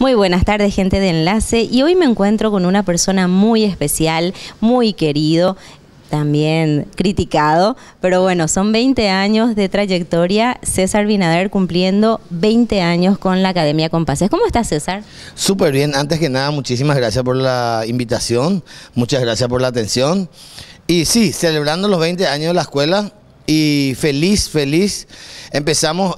Muy buenas tardes, gente de Enlace, y hoy me encuentro con una persona muy especial, muy querido, también criticado, pero bueno, son 20 años de trayectoria. César Vinader cumpliendo 20 años con la Academia Compases. ¿Cómo estás, César? Súper bien. Antes que nada, muchísimas gracias por la invitación, muchas gracias por la atención. Y sí, celebrando los 20 años de la escuela y feliz. Empezamos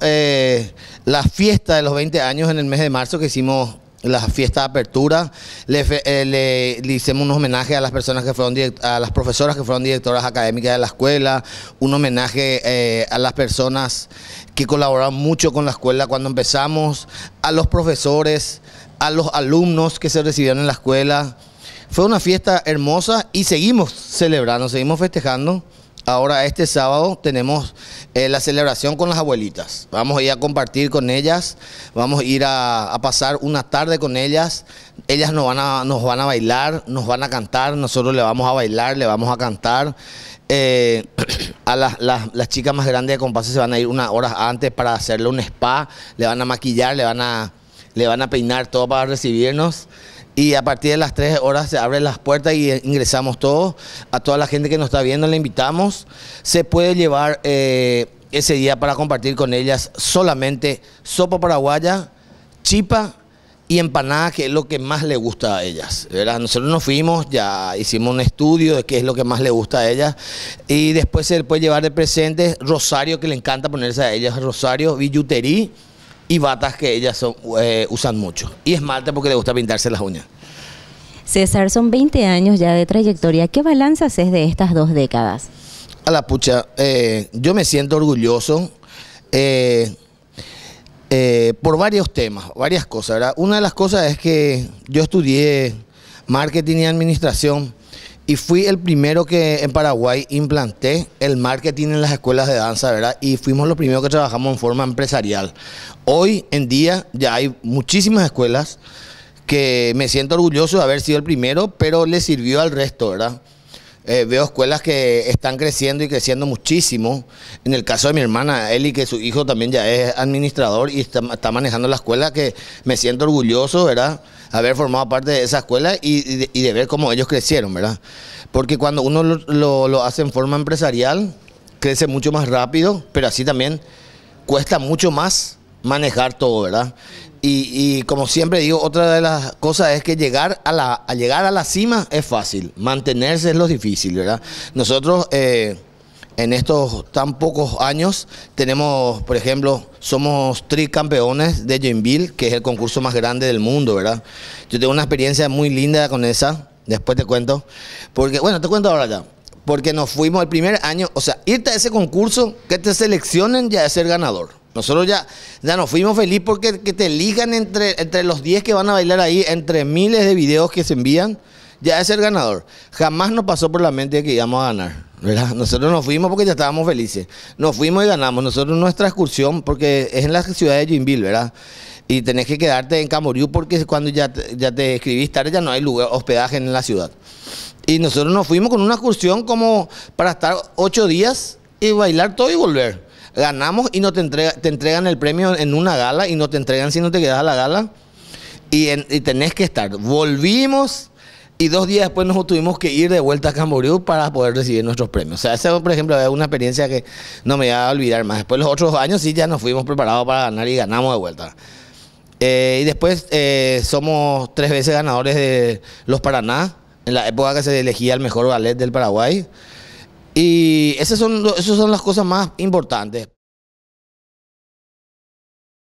la fiesta de los 20 años en el mes de marzo, que hicimos la fiesta de apertura. Le hicimos un homenaje a las personas que fueron a las profesoras que fueron directoras académicas de la escuela, un homenaje a las personas que colaboraron mucho con la escuela cuando empezamos, a los profesores, a los alumnos que se recibieron en la escuela. Fue una fiesta hermosa y seguimos celebrando, seguimos festejando. Ahora este sábado tenemos la celebración con las abuelitas. Vamos a ir a compartir con ellas, vamos a ir a pasar una tarde con ellas. Ellas nos van a bailar, nos van a cantar, nosotros le vamos a bailar, le vamos a cantar. A las chicas más grandes de Compases se van a ir unas horas antes para hacerle un spa, le van a maquillar, le van a peinar todo para recibirnos. Y a partir de las 3 horas se abren las puertas y ingresamos todos. A toda la gente que nos está viendo le invitamos. Se puede llevar ese día para compartir con ellas solamente sopa paraguaya, chipa y empanada, que es lo que más le gusta a ellas, ¿verdad? Nosotros nos fuimos, ya hicimos un estudio de qué es lo que más le gusta a ellas. Y después se puede llevar de presente rosario, que le encanta ponerse a ellas, rosario, billutería y batas, que ellas usan mucho. Y esmalte, porque le gusta pintarse las uñas. César, son 20 años ya de trayectoria. ¿Qué balanza haces de estas dos décadas? A la pucha, yo me siento orgulloso por varios temas, varias cosas, ¿verdad? Una de las cosas es que yo estudié marketing y administración y fui el primero que en Paraguay implanté el marketing en las escuelas de danza, ¿verdad? Y fuimos los primeros que trabajamos en forma empresarial. Hoy en día ya hay muchísimas escuelas que me siento orgulloso de haber sido el primero, pero le sirvió al resto, ¿verdad? Veo escuelas que están creciendo y creciendo muchísimo. En el caso de mi hermana Eli, que su hijo también ya es administrador y está manejando la escuela, que me siento orgulloso, ¿verdad? Haber formado parte de esa escuela y de ver cómo ellos crecieron, ¿verdad? Porque cuando uno lo hace en forma empresarial, crece mucho más rápido, pero así también cuesta mucho más manejar todo, ¿verdad? Y como siempre digo, otra de las cosas es que llegar a la cima es fácil, mantenerse es lo difícil, ¿verdad? Nosotros en estos tan pocos años tenemos, por ejemplo, somos tricampeones de Jimville, que es el concurso más grande del mundo, ¿verdad? Yo tengo una experiencia muy linda con esa, después te cuento, porque, bueno, te cuento ahora ya, porque nos fuimos el primer año, o sea, irte a ese concurso, que te seleccionen ya es ser ganador. Nosotros ya nos fuimos felices porque que te elijan entre los 10 que van a bailar ahí, entre miles de videos que se envían, ya es el ganador. Jamás nos pasó por la mente que íbamos a ganar, ¿verdad? Nosotros nos fuimos porque ya estábamos felices. Nos fuimos y ganamos. Nosotros nuestra excursión, porque es en la ciudad de Joinville, ¿verdad? Y tenés que quedarte en Camboriú porque cuando ya te escribís tarde ya no hay lugar, hospedaje en la ciudad. Y nosotros nos fuimos con una excursión como para estar 8 días y bailar todo y volver. Ganamos y no te entregan el premio en una gala y no te entregan si no te quedas a la gala y tenés que estar. Volvimos y 2 días después nos tuvimos que ir de vuelta a Camboriú para poder recibir nuestros premios. O sea, esa, por ejemplo, es una experiencia que no me voy a olvidar más. Después los otros años sí ya nos fuimos preparados para ganar y ganamos de vuelta. Y después somos 3 veces ganadores de los Paraná, en la época que se elegía el mejor ballet del Paraguay. Y esas son las cosas más importantes.